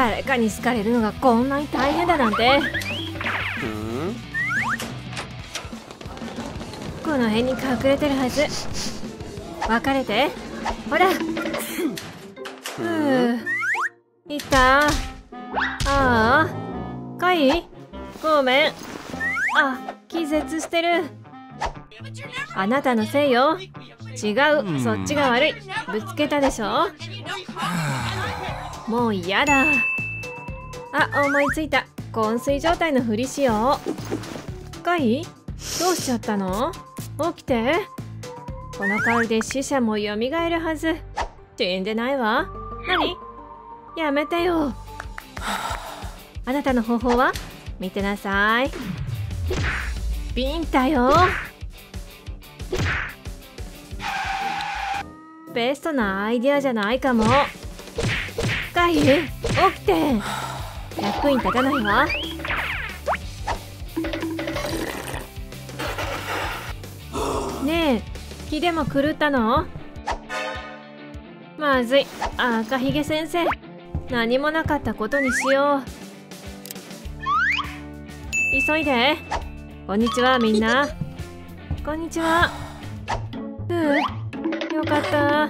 誰かに好かれるのがこんなに大変だなんて。この辺に隠れてるはず。別れて、ほら。いた。ああ、かい、ごめん。あ、気絶してる。あなたのせいよ。違う、そっちが悪い。ぶつけたでしょ。もう嫌だ。あ、思いついた。昏睡状態のふりしよう。かい、どうしちゃったの？起きて。この香りで死者もよみがえるはず。死んでないわ。何？やめてよ。あなたの方法は？見てなさい。ビンタよ。ベストなアイディアじゃないかも。カイ、起きて。役に立たないわ。ねえ、気でも狂ったの？まずい。赤ひげ先生、何もなかったことにしよう。急いで。こんにちは、みんな。こんにちは。よかった。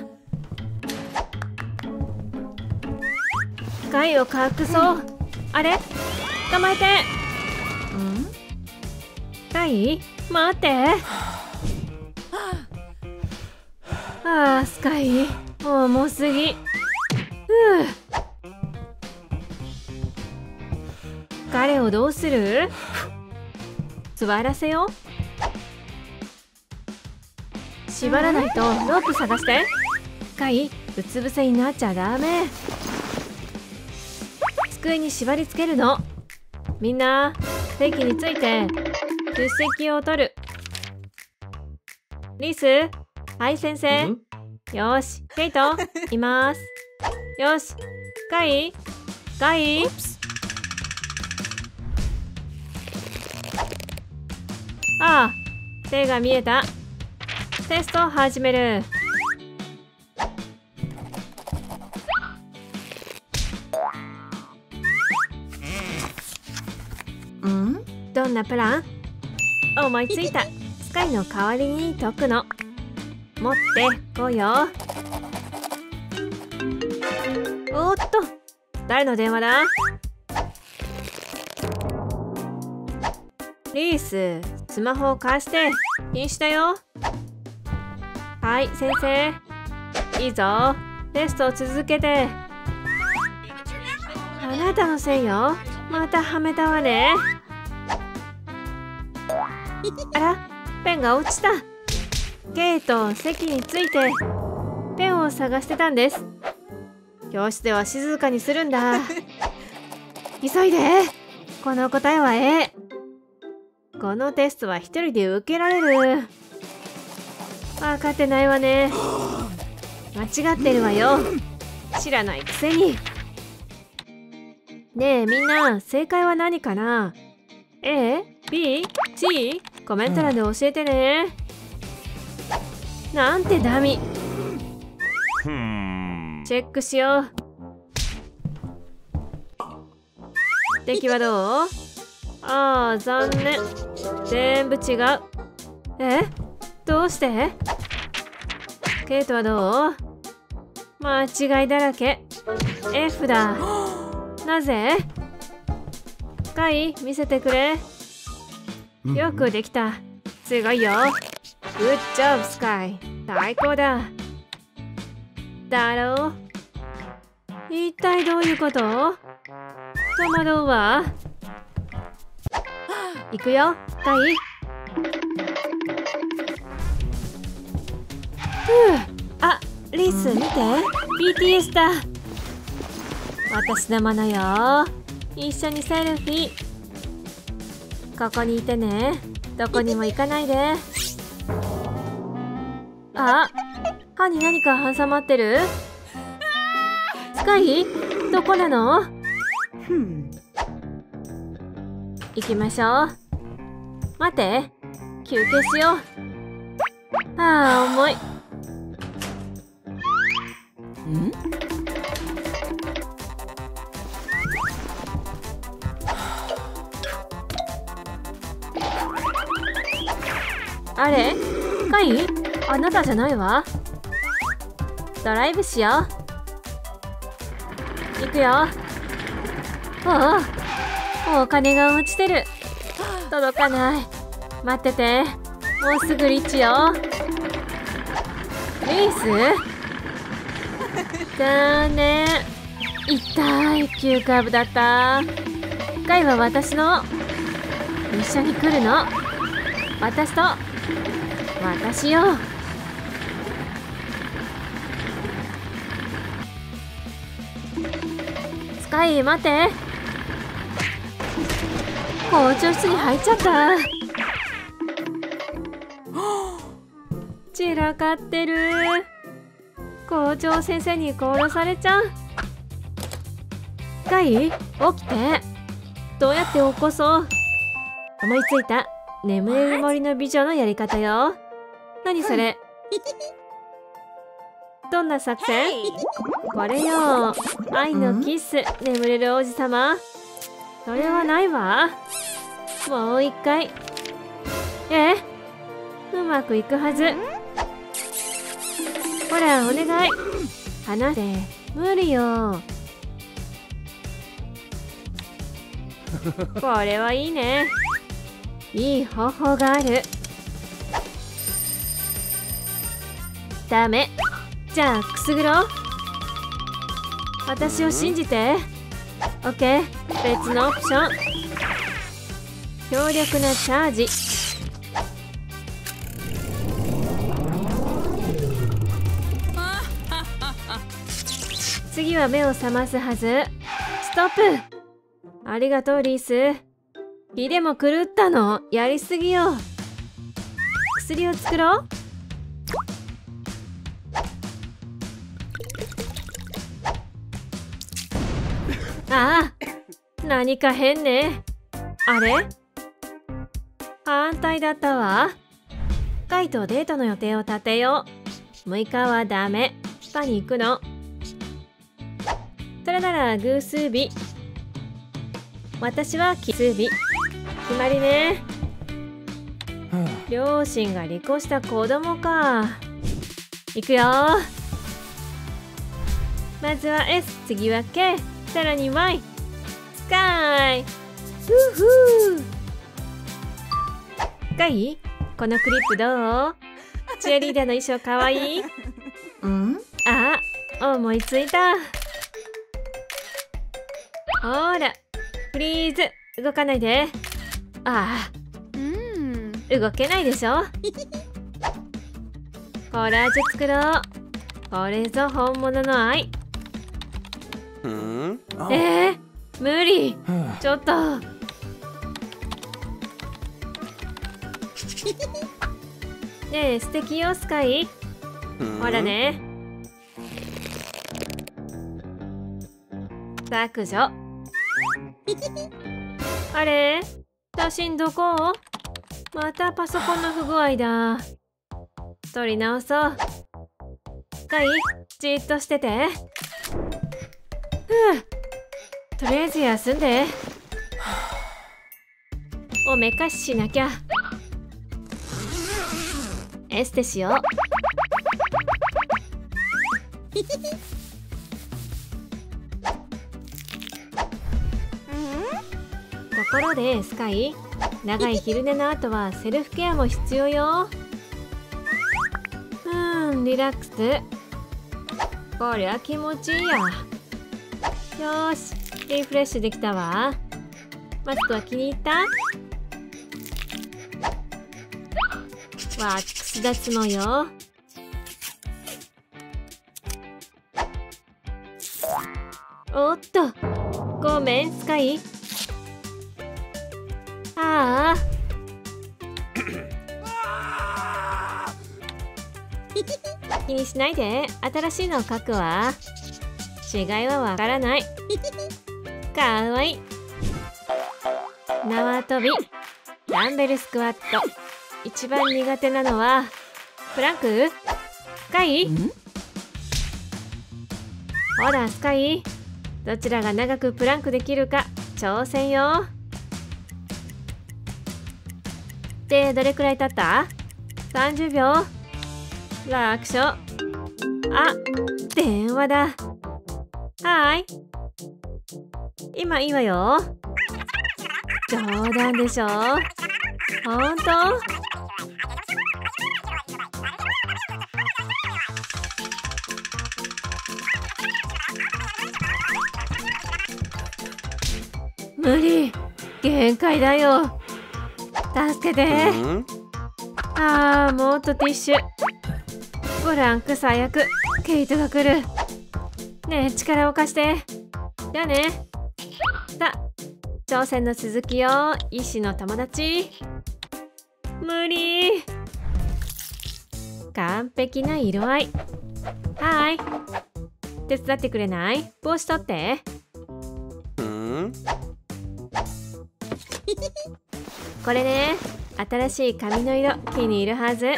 貝を隠そう。あれ？捕まえて。うん？貝？待って。ああ、スカイ、重すぎ。彼をどうする？座らせよう。縛らないとロープ探して。カイ、うつ伏せになっちゃダメ。机に縛り付けるの。みんな、席について。出席を取る。リス、はい先生。よし、ケイト、います。よし、カイ、カイ。ああ、手が見えた。テストを始める。ん？どんなプラン？思いついた。スカイの代わりに解くの。持ってこよう。おっと、誰の電話だ？リース、スマホを貸して。禁止だよ。はい先生、いいぞ。テストを続けて。あなたのせいよ。またはめたわね。あら、ペンが落ちた。ケイト、席について。ペンを探してたんです。教室では静かにするんだ。急いで。この答えは A。 このテストは一人で受けられる。分かってないわね。間違ってるわよ。知らないくせに。ねえみんな、正解は何かな？ A、B、C？ コメント欄で教えてね。なんてダミ。チェックしよう。出来はどう？ああ、残念。全部違う。え？どうして？ケイトはどう？間違いだらけ。F だ。なぜ？カイ、見せてくれ。よくできた。すごいよ。グッジョブスカイ、最高だ。だろう。一体どういうこと？戸惑うわ。いくよ、カイ。あ、リス見て。BTS だ。私のものよ。一緒にセルフィー。ここにいてね。どこにも行かないで。あ、歯に何か挟まってる？スカイ、どこなの？行きましょう。待って、休憩しよう。ああ、重い。あれカイ？あなたじゃないわ。ドライブしよう。行くよ。お金が落ちてる。届かない。待ってて。もうすぐリッチよ。レース？残念。痛い急カーブだった。カイは私の。一緒に来るの。私と。私よ。スカイ待て。校長室に入っちゃった。散らかってる。校長先生に殺されちゃう。スカイ起きて。どうやって起こそう。思いついた。眠れる森の美女のやり方よ。何それ？どんな作戦？これよ。愛のキス。眠れる王子様。それはないわ。もう一回。うまくいくはず。ほら、お願い。離せ。無理よ。これはいいね。いい方法がある。ダメ。じゃあくすぐろう。私を信じて。オッケー。別のオプション。強力なチャージ。次は目を覚ますはず。ストップ。ありがとうリース。火でも狂ったの？やりすぎよ。薬を作ろう。ああ、何か変ね。あれ？反対だったわ。カイとデートの予定を立てよう。6日はダメ。スパに行くの。それなら偶数日。私は奇数日。決まりね。両親が離婚した子供か。いくよ。まずは S、次は K、さらに Y。スカイ。スカイ、このクリップどう？チアリーダーの衣装かわいい？あ、思いついた。ほら、フリーズ。動かないで。動けないでしょ。コラージュ作ろう。これぞ本物の愛。無理。ちょっと。ねえ素敵よスカイ。ほらね。削除。あれ？写真どこ？またパソコンの不具合だ。撮り直そう。カイじっとしてて。とりあえず休んで。おめかししなきゃ。エステしよう。ところでスカイ、長い昼寝の後はセルフケアも必要よ。リラックス。こりゃ気持ちいいや。よし、リフレッシュできたわ。マスクは気に入った？ワックス脱毛よ。おっと、ごめんスカイ。気にしないで。新しいのを描くわ。違いはわからない。かわいい。縄跳び、ダンベルスクワット。一番苦手なのはプランク。スカイ？ほらスカイ、どちらが長くプランクできるか挑戦よ。でどれくらい経った？ 30秒。楽勝。あ、電話だ。はーい。今いいわよ。冗談でしょ。ほんと？無理。限界だよ。助けて。ああ、もっとティッシュ。ブランク最悪。ケイトが来る。ねえ、力を貸して。じゃあね。さ、朝鮮の鈴木よ。医師の友達。無理。完璧な色合い。はい。手伝ってくれない？帽子取って。これね、新しい髪の色気に入るはず。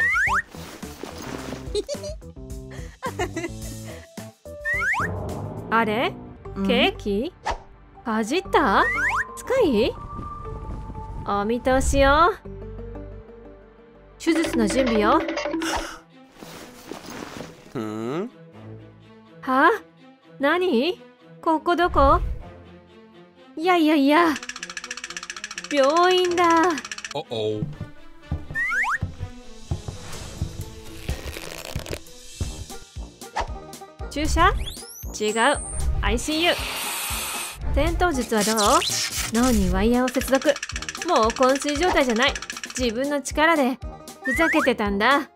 あれ、ケーキかじった？使い？お見通しよ。手術の準備よ。は？何？ここどこ？いやいやいや。病院だ。注射？違う。 ICU。 戦闘術はどう？脳にワイヤーを接続。もう昏睡状態じゃない。自分の力で。ふざけてたんだ。分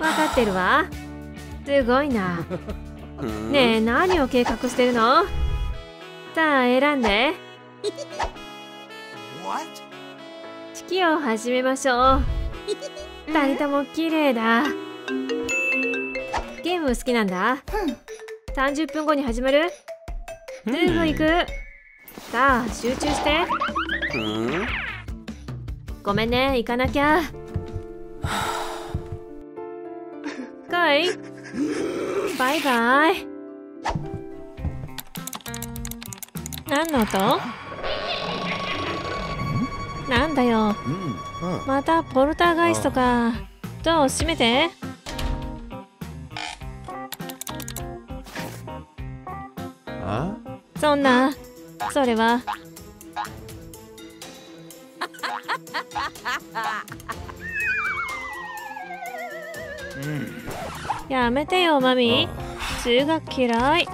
かってるわ。すごいな。ねえ、何を計画してるの？さあ選んで。式を始めましょう。2人とも綺麗だ。ゲーム好きなんだ。30分後に始まる。すぐ行く。さあ集中して。ごめんね、行かなきゃ。かい。バイバイ。何の音？なんだよ。またポルターガイストか。ドア閉めて。そんな、それは。やめてよマミー。中学嫌い。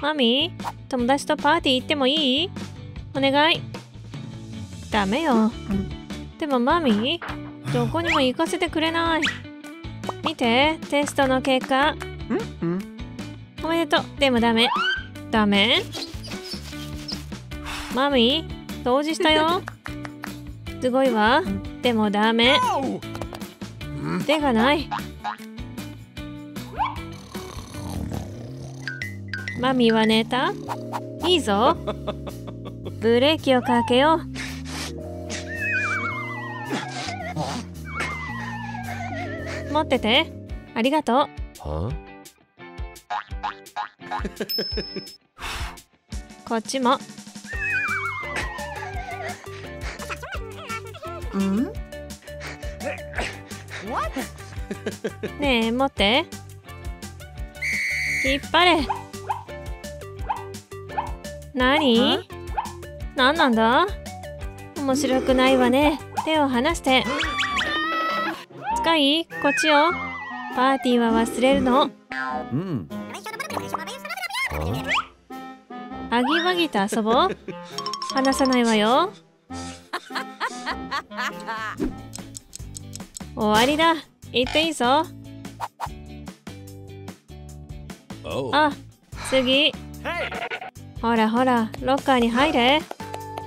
マミー、友達とパーティー行ってもいい？お願い。ダメよ。でもマミー、どこにも行かせてくれない。見て、テストの結果。おめでとう。でもダメ。ダメ？マミー、掃除したよ。すごいわ。でもダメ。手がない。マミは寝た？いいぞ。ブレーキをかけよう。持ってて。ありがとう。こっちも。ねえ、持って。引っ張れ。何？何なんだ？面白くないわね。手を離して。使い、こっちよ。パーティーは忘れるの。アギバギと遊ぼう。離さないわよ。終わりだ。行っていいぞ。あ、次。ほらほら、ロッカーに入れ。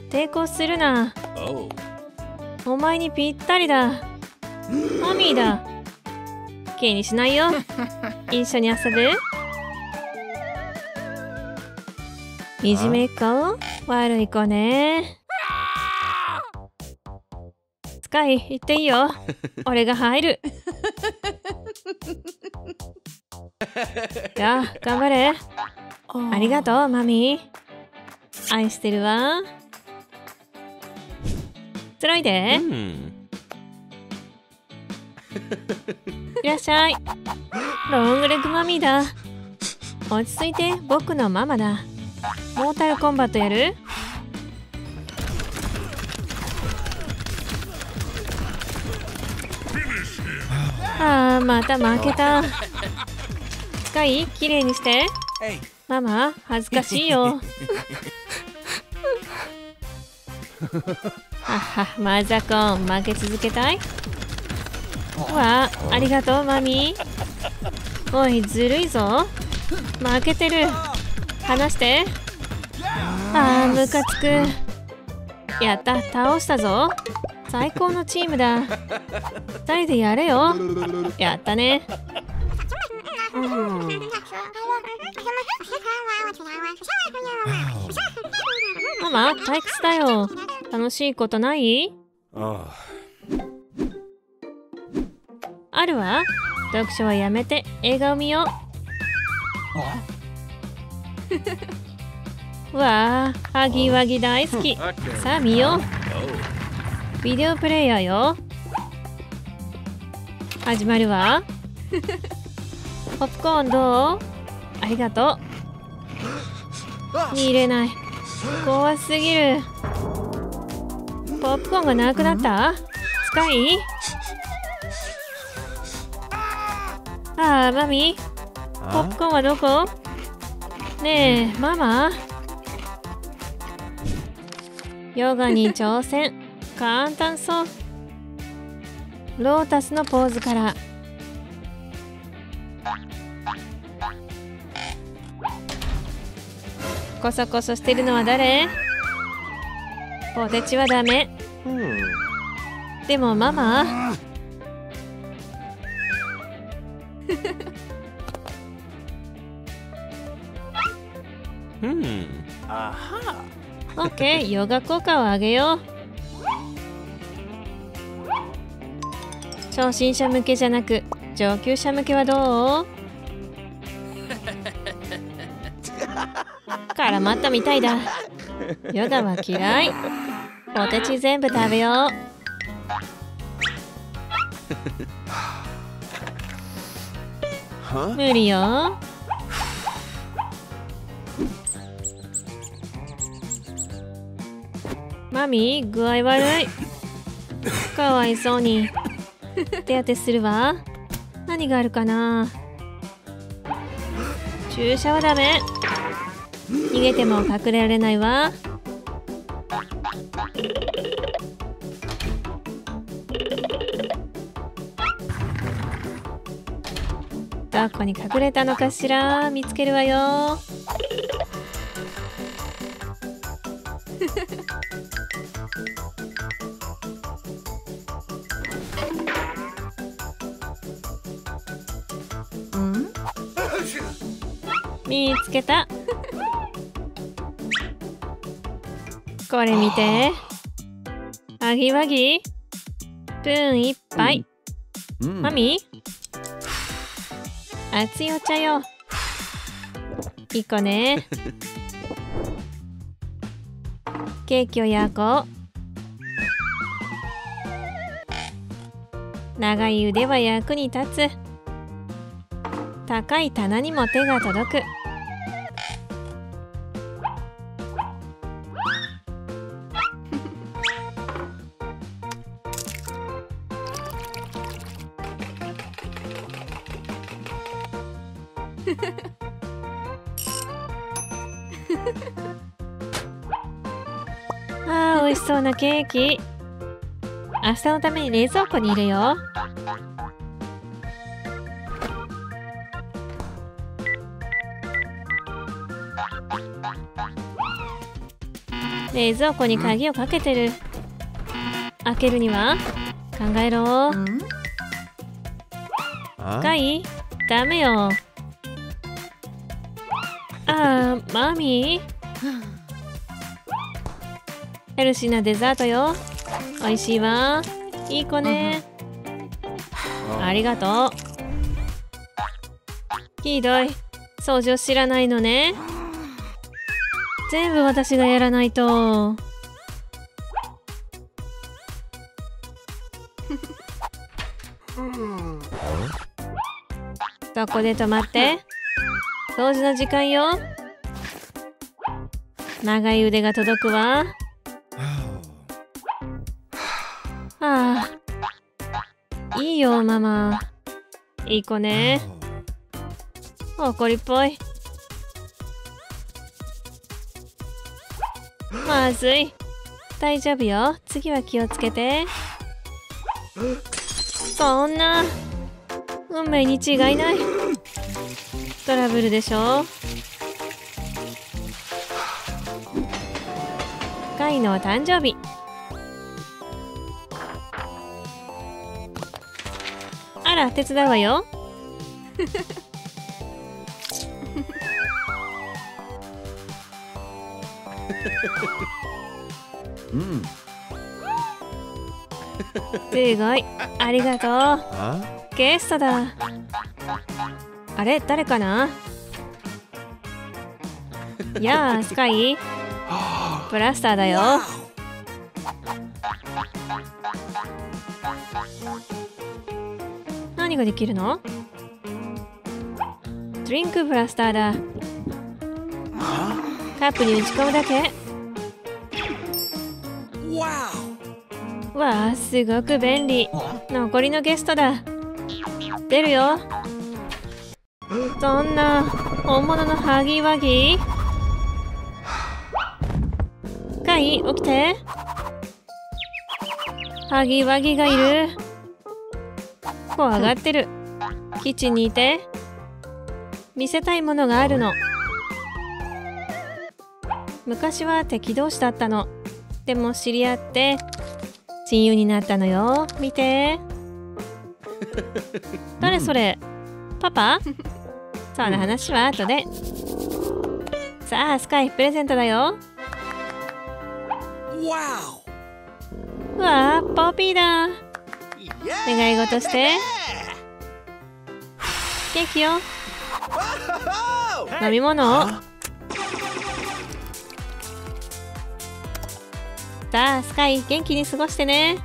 抵抗するな。お前にぴったりだ。マミーだ。気にしないよ。一緒に遊ぶ？いじめっ子？悪い子ね。スカイ、行っていいよ。俺が入る。じゃあ、頑張れ。ありがとうマミー。愛してるわ。つろいで、うん、いらっしゃい。ロングレッグマミーだ。落ち着いて、僕のママだ。モータルコンバットやる？あー、また負けた。使い、きれいにして。ママ、恥ずかしいよ。あは、マザコン、負け続けたい？わあ、ありがとう、マミー。おい、ずるいぞ。負けてる。離して。ああ、ムカつく。やった、倒したぞ。最高のチームだ。2人でやれよ。やったね。ママ、退屈だよ。楽しいことない？あるわ。読書はやめて映画を見よう。わあ、ハギワギ大好き。さあ見よう。ビデオプレイヤーよ。始まるわ。ポップコーンどう？ありがとう。見れない。怖すぎる。ポップコーンがなくなった？スカイ？ああ、マミー。ポップコーンはどこ？ねえ、ママ。ヨガに挑戦。簡単そう。ロータスのポーズから。コソコソしてるのは誰？ポテチはダメ。でもママ。オッケー、ヨガ効果を上げよう。初心者向けじゃなく上級者向けはどう？絡まったみたいだ。ヨガは嫌い。ポテチ全部食べよう。無理よ。マミー、具合悪い。かわいそうに。手当てするわ。何があるかな。注射はダメ。逃げても隠れられないわ。どこに隠れたのかしら。見つけるわよ。見つけた。これ見て。アギワギプーン1杯。マミー、熱いお茶よ。1個ね。ケーキを焼こう。長い腕は役に立つ。高い棚にも手が届く。あー、美味しそうなケーキ。明日のために冷蔵庫に入れよう。冷蔵庫に鍵をかけてる。開けるには考えろ。深い？ダメよ。あー、マミー。ヘルシーなデザートよ。おいしいわ。いい子ね。ありがとう。ひどい。掃除を知らないのね。全部私がやらないと。こで止まって。掃除の時間よ。長い腕が届くわ。はあ、いいよママ。いい子ね。怒りっぽい。まずい。大丈夫よ。次は気をつけて。そんな。運命に違いない。トラブルでしょ。カイの誕生日。あら、手伝うわよ。うん。すごい、ありがとう。ゲストだ。あれ、誰かな。やあ、スカイ。ブラスターだよ。何ができるの。ドリンクブラスターだ。カップに打ち込むだけ。わあ、すごく便利。残りのゲストだ。出るよ。そんな本物のハギワギ。カイ、起きて。ハギワギがいる。怖がってる。キッチンにいて。見せたいものがあるの。昔は敵同士だったの。でも知り合って親友になったのよ。見て。誰それ。パパ。その話は後で。さあスカイ、プレゼントだよ。わあ、ポピーだ。願い事して。ケーキよ。飲み物を。さあスカイ、元気に過ごしてね。